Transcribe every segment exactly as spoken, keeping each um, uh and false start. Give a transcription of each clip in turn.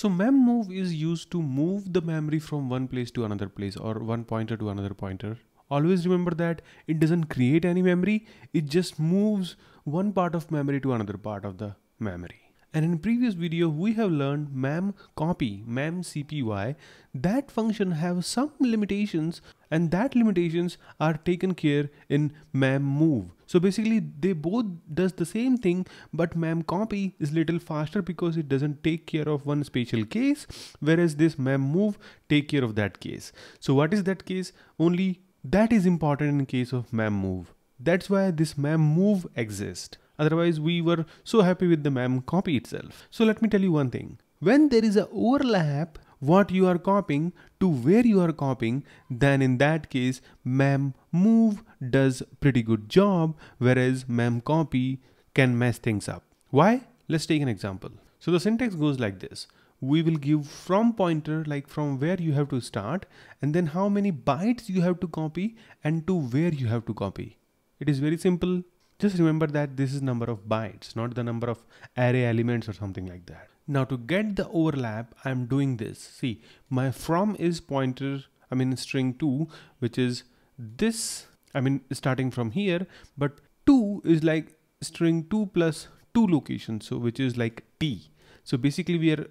So memmove is used to move the memory from one place to another place, or one pointer to another pointer. Always remember that it doesn't create any memory, it just moves one part of memory to another part of the memory. And in previous video we have learned memcpy, memcpy, that function have some limitations, and that limitations are taken care in memmove. So basically they both does the same thing, but memcpy is little faster because it doesn't take care of one special case, whereas this memmove take care of that case. So what is that case? Only that is important in case of memmove. That's why this memmove exists. Otherwise we were so happy with the memcpy itself. So let me tell you one thing. When there is an overlap what you are copying to where you are copying, then in that case memmove does pretty good job, whereas memcpy can mess things up. Why? Let's take an example. So the syntax goes like this. We will give from pointer, like from where you have to start, and then how many bytes you have to copy and to where you have to copy. It is very simple. Just remember that this is number of bytes, not the number of array elements or something like that. Now to get the overlap, I am doing this. See, my from is pointer, I mean string two, which is this, I mean starting from here, but two is like string two plus two locations, so which is like T. So basically we are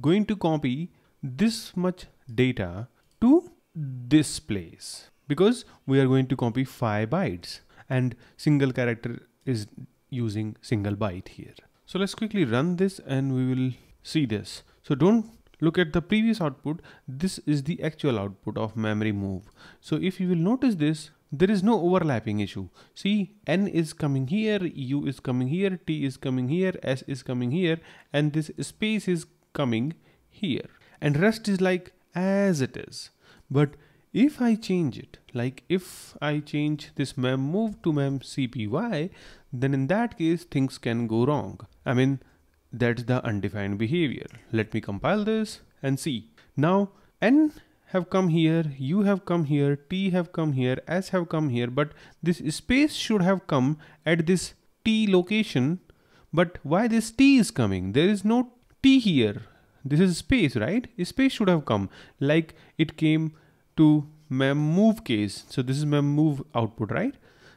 going to copy this much data to this place, because we are going to copy five bytes. And single character is using single byte here. So let's quickly run this and we will see this. So don't look at the previous output. This is the actual output of memory move. So if you will notice this, there is no overlapping issue. See, N is coming here, U is coming here, T is coming here, S is coming here, and this space is coming here. And rest is like as it is. But if I change it, like if I change this memmove to memcpy, then in that case things can go wrong. I mean, that's the undefined behavior. Let me compile this and see. Now N have come here, U have come here, T have come here, S have come here, but this space should have come at this T location. But why this T is coming? There is no T here. This is space, right? Space should have come like it came to memmove case. So this is memmove output, right?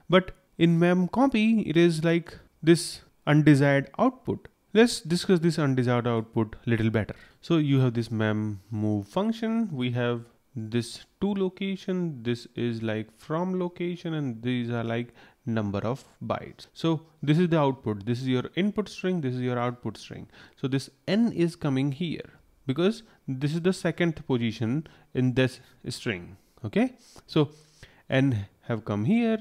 But in memcpy it is like this undesired output. Let's discuss this undesired output little better. So you have this memmove function, we have this to location, this is like from location, and these are like number of bytes. So this is the output, this is your input string, this is your output string. So this N is coming here, because this is the second position in this string. Okay, so N have come here,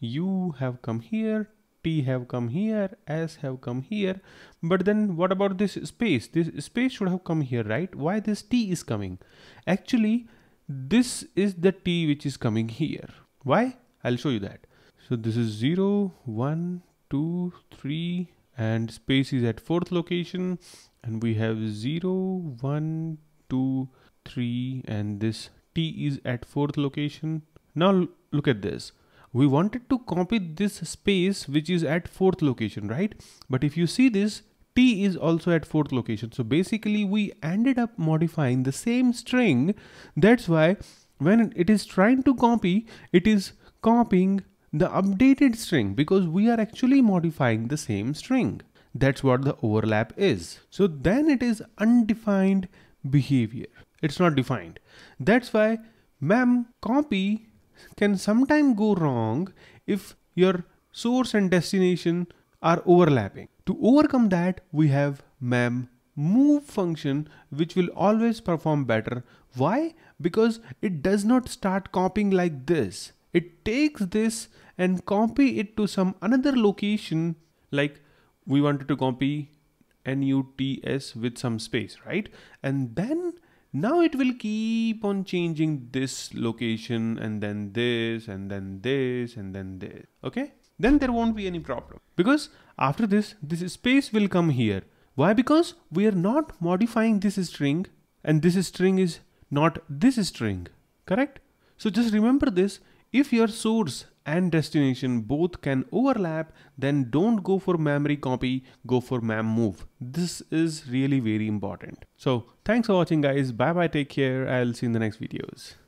U have come here, T have come here, S have come here, but then what about this space? This space should have come here, right? Why this T is coming? Actually this is the T which is coming here. Why? I'll show you that. So this is zero one two three, and space is at fourth location, and we have zero one two three, and this T is at fourth location. Now look at this. We wanted to copy this space which is at fourth location, right? But if you see this, T is also at fourth location. So basically we ended up modifying the same string. That's why when it is trying to copy, it is copying the updated string, because we are actually modifying the same string. That's what the overlap is. So then it is undefined behavior. It's not defined. That's why memcpy can sometimes go wrong if your source and destination are overlapping. To overcome that, we have memmove function, which will always perform better. Why? Because it does not start copying like this. It takes this and copy it to some another location, like we wanted to copy N U T S with some space, right? And then now it will keep on changing this location, and then this, and then this, and then this. Okay, then there won't be any problem, because after this, this space will come here. Why? Because we are not modifying this string, and this string is not this string, correct? So just remember this. If your source and destination both can overlap, then don't go for memory copy, go for memmove. This is really very important. So thanks for watching guys. Bye bye, take care. I'll see you in the next videos.